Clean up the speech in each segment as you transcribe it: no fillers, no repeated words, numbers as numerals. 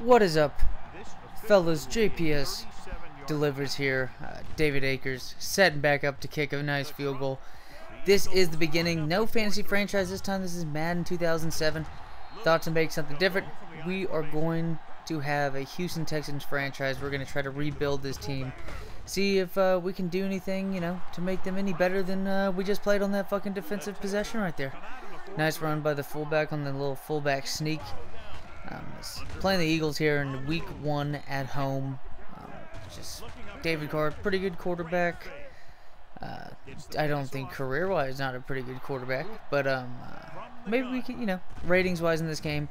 What is up, fellas? JPS Delivers here. David Akers setting back up to kick a nice field goal. This is the beginning. No fantasy franchise this time. This is Madden 2007. Thought to make something different. We are going to have a Houston Texans franchise. We're going to try to rebuild this team. See if we can do anything, you know, to make them any better than we just played on that fucking defensive possession right there. Nice run by the fullback on the little fullback sneak. Playing the Eagles here in week one at home. Just David Carr, pretty good quarterback. I don't think career-wise not a pretty good quarterback, but maybe we could, you know, ratings-wise in this game,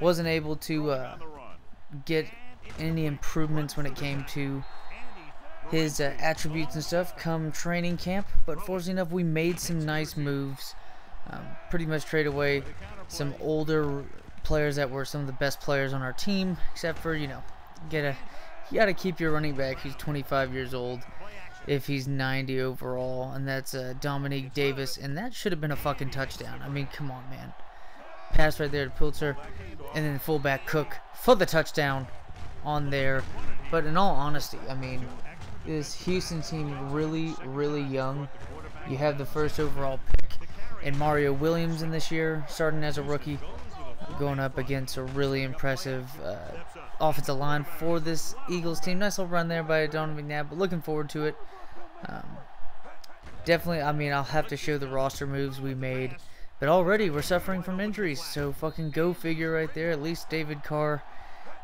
wasn't able to get any improvements when it came to his attributes and stuff come training camp. But fortunately enough, we made some nice moves. Pretty much trade away some older players that were some of the best players on our team, except for, you know, you got to keep your running back who's 25 years old if he's 90 overall, and that's Domanick Davis, and that should have been a fucking touchdown. I mean, come on, man. Pass right there to Piltzer, and then fullback Cook for the touchdown on there. But in all honesty, I mean, this Houston team really, really young. You have the first overall pick in Mario Williams in this year, starting as a rookie, going up against a really impressive offensive line for this Eagles team. Nice little run there by Donovan McNabb, but looking forward to it. Definitely, I mean, I'll have to show the roster moves we made, but already we're suffering from injuries, so fucking go figure right there. At least David Carr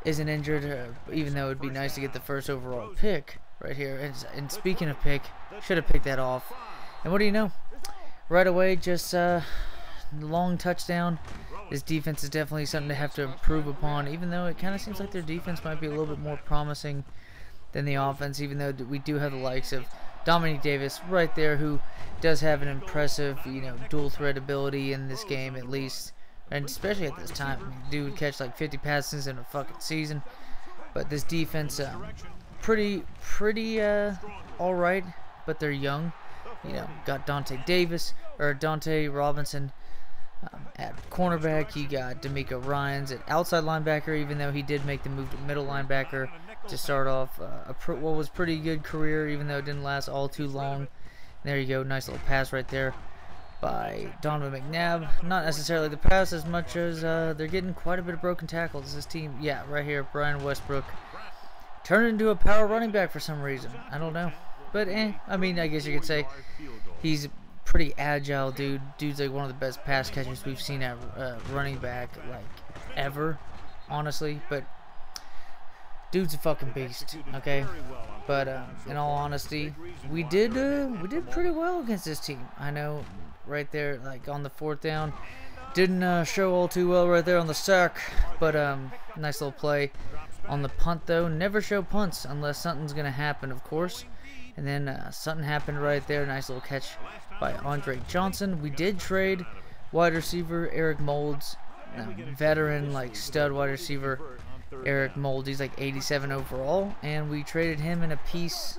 isn't injured, even though it would be nice to get the first overall pick right here. And speaking of pick, should have picked that off. And what do you know? Right away, just long touchdown. This defense is definitely something to have to improve upon, even though it kind of seems like their defense might be a little bit more promising than the offense, even though we do have the likes of Dominique Davis right there, who does have an impressive, you know, dual threat ability in this game at least, and especially at this time. I mean, dude would catch like 50 passes in a fucking season. But this defense, pretty alright, but they're young. You know, got Dante Robinson at cornerback. You got D'Amico Ryans at outside linebacker, even though he did make the move to middle linebacker to start off what was pretty good career, even though it didn't last all too long. And there you go, nice little pass right there by Donovan McNabb. Not necessarily the pass as much as they're getting quite a bit of broken tackles. This team, yeah, right here, Brian Westbrook turned into a power running back for some reason. I don't know, but I mean, I guess you could say he's pretty agile dude. Dude's like one of the best pass catchers we've seen at running back, like, ever, honestly. But dude's a fucking beast, okay? But in all honesty, we did pretty well against this team. I know, right there, like on the fourth down, didn't show all too well right there on the sack. But nice little play on the punt though. Never show punts unless something's gonna happen, of course. And then something happened right there. Nice little catch by Andre Johnson. We did trade wide receiver Eric Moulds, veteran, like, stud wide receiver Eric Moulds. He's like 87 overall, and we traded him in a piece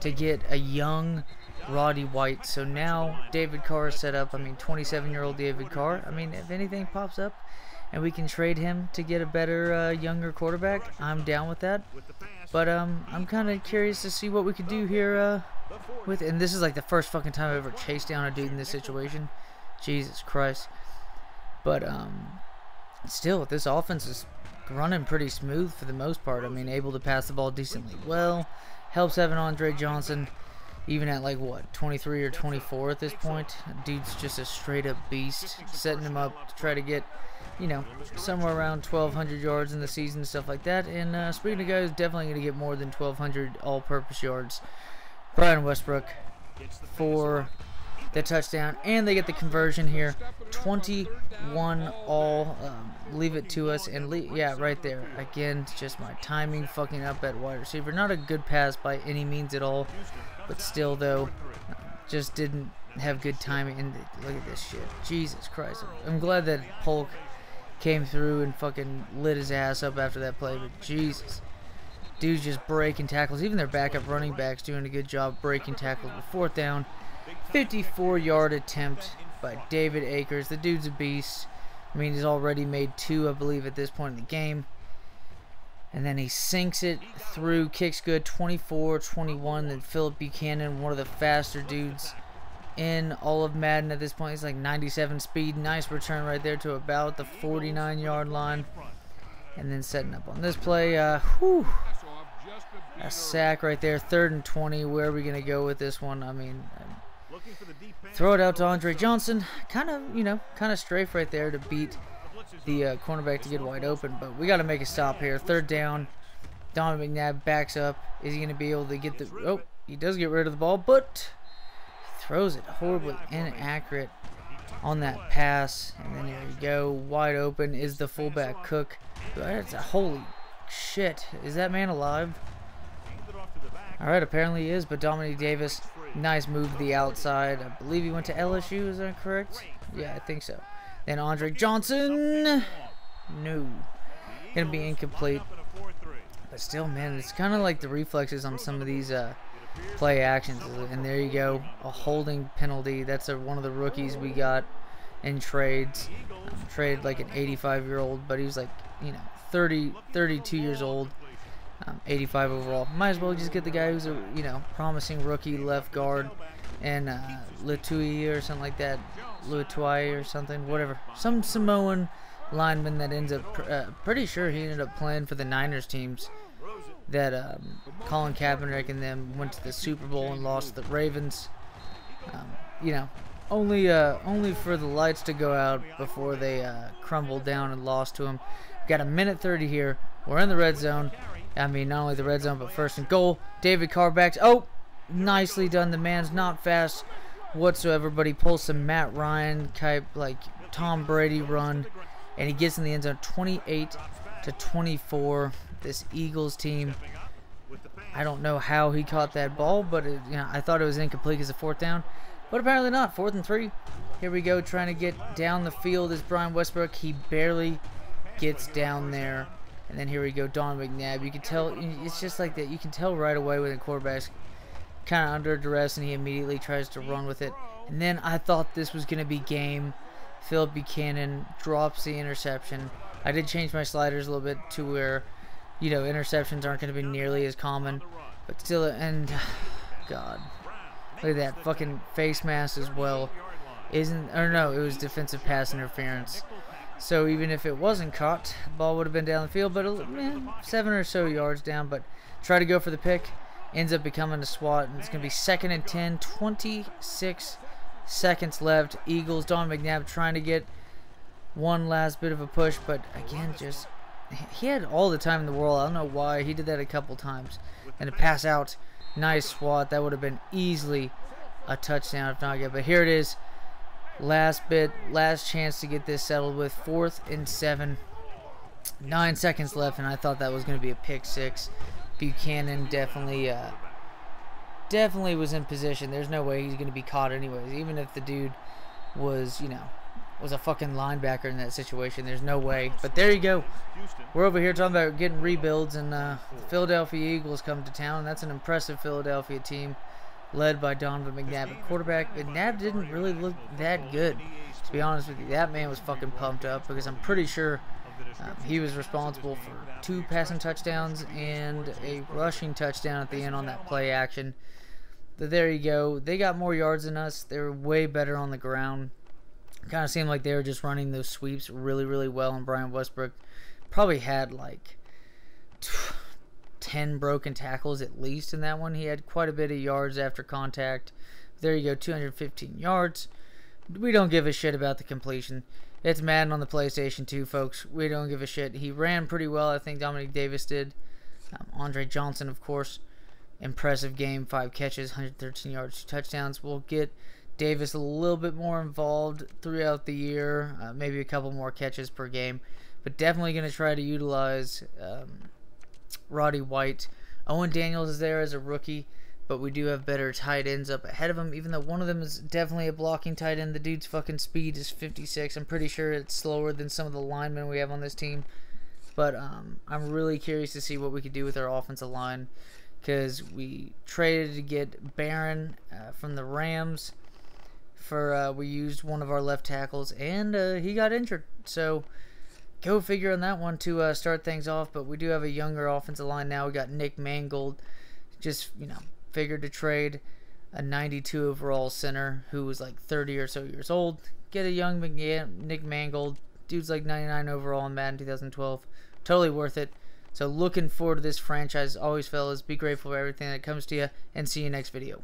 to get a young Roddy White. So now David Carr is set up. I mean, 27-year-old David Carr. I mean, if anything pops up and we can trade him to get a better, younger quarterback, I'm down with that. But I'm kind of curious to see what we could do here with. And this is like the first fucking time I've ever chased down a dude in this situation. Jesus Christ. But still, this offense is running pretty smooth for the most part. I mean, able to pass the ball decently well. Helps having Andre Johnson, even at like what, 23 or 24 at this point. Dude's just a straight up beast. Setting him up to try to get, you know, somewhere around 1,200 yards in the season, stuff like that. And speaking of guys, definitely going to get more than 1,200 all-purpose yards. Brian Westbrook for the touchdown, and they get the conversion here. 21 all. Leave it to us, and yeah, right there. Again, just my timing fucking up at wide receiver. Not a good pass by any means at all, but still, though, just didn't have good timing. And look at this shit. Jesus Christ. I'm glad that Polk came through and fucking lit his ass up after that play, but Jesus. Dude's just breaking tackles. Even their backup running back's doing a good job breaking tackles. Fourth down, 54-yard attempt by David Akers. The dude's a beast. I mean, he's already made two, I believe, at this point in the game. And then he sinks it through, kicks good, 24-21. Then Phillip Buchanan, one of the faster dudes in all of Madden at this point. He's like 97 speed. Nice return right there to about the 49-yard line. And then setting up on this play. A sack right there, 3rd and 20. Where are we going to go with this one? I mean, throw it out to Andre Johnson. Kind of strafe right there to beat the cornerback to get wide open, but we got to make a stop here. 3rd down. Donovan McNabb backs up. Is he going to be able to get the... Oh, he does get rid of the ball, but throws it horribly inaccurate on that pass. And then there you go. Wide open is the fullback Cook. That's a... Holy shit. Is that man alive? Alright, apparently he is, but Domanick Davis, nice move to the outside. I believe he went to LSU, is that correct? Yeah, I think so. Then Andre Johnson, no, gonna be incomplete. But still, man, it's kind of like the reflexes on some of these play actions. And there you go, a holding penalty. That's one of the rookies we got in trades. Traded like an 85-year-old, but he was like, you know, 32 years old, 85 overall. Might as well just get the guy who's a, you know, promising rookie left guard. And Lutui or something like that, Lutui or something, whatever. Some Samoan lineman that ends up, pretty sure he ended up playing for the Niners teams that Colin Kaepernick and them went to the Super Bowl and lost to the Ravens. You know, only for the lights to go out before they crumbled down and lost to him. Got a 1:30 here. We're in the red zone. I mean, not only the red zone, but 1st and goal. David Carr backs. Oh. Nicely done. The man's not fast whatsoever, but he pulls some Matt Ryan type, like Tom Brady run, and he gets in the end zone. 28-24. This Eagles team, I don't know how he caught that ball, but it, you know, I thought it was incomplete as a 4th down, but apparently not. 4th and 3. Here we go, trying to get down the field is Brian Westbrook. He barely gets down there. And then here we go, Don McNabb. You can tell, it's just like that. You can tell right away when the quarterback's kind of under duress, and he immediately tries to run with it. And then I thought this was going to be game. Phillip Buchanan drops the interception. I did change my sliders a little bit to where, you know, interceptions aren't going to be nearly as common, but still. And God, look at that fucking face mask as well. Isn't, or no, it was defensive pass interference. So even if it wasn't caught, the ball would have been down the field, but 7 or so yards down. But try to go for the pick. Ends up becoming a swat, and it's going to be 2nd and 10, 26 seconds left. Eagles, Don McNabb trying to get one last bit of a push, but again, just, he had all the time in the world. I don't know why, he did that a couple times. And a pass out, nice swat, that would have been easily a touchdown if not good. But here it is, last bit, last chance to get this settled with 4th and 7, 9 seconds left, and I thought that was going to be a pick six. Buchanan definitely was in position. There's no way he's going to be caught anyways. Even if the dude was, you know, was a fucking linebacker in that situation, there's no way. But there you go. We're over here talking about getting rebuilds, and the Philadelphia Eagles come to town. That's an impressive Philadelphia team led by Donovan McNabb at quarterback. McNabb didn't really look that good, to be honest with you. That man was fucking pumped up, because I'm pretty sure he was responsible for 2 passing touchdowns and a rushing touchdown at the end on that play action. But there you go. They got more yards than us. They were way better on the ground. Kind of seemed like they were just running those sweeps really, really well. And Brian Westbrook probably had like 10 broken tackles at least in that one. He had quite a bit of yards after contact. There you go, 215 yards. We don't give a shit about the completion. It's Madden on the PlayStation 2, folks. We don't give a shit. He ran pretty well. I think Domanick Davis did. Andre Johnson, of course. Impressive game. 5 catches, 113 yards, 2 touchdowns. We'll get Davis a little bit more involved throughout the year. Maybe a couple more catches per game. But definitely going to try to utilize Roddy White. Owen Daniels is there as a rookie, but we do have better tight ends up ahead of him, even though one of them is definitely a blocking tight end. The dude's fucking speed is 56. I'm pretty sure it's slower than some of the linemen we have on this team. But I'm really curious to see what we could do with our offensive line, because we traded to get Barron from the Rams. We used one of our left tackles, and he got injured. So Go figure on that one to start things off. But we do have a younger offensive line now. We got Nick Mangold, just, you know, figured to trade a 92 overall center who was like 30 or so years old. Get a young Nick Mangold. Dude's like 99 overall in Madden 2012. Totally worth it. So looking forward to this franchise. Always, fellas, be grateful for everything that comes to you. And see you next video.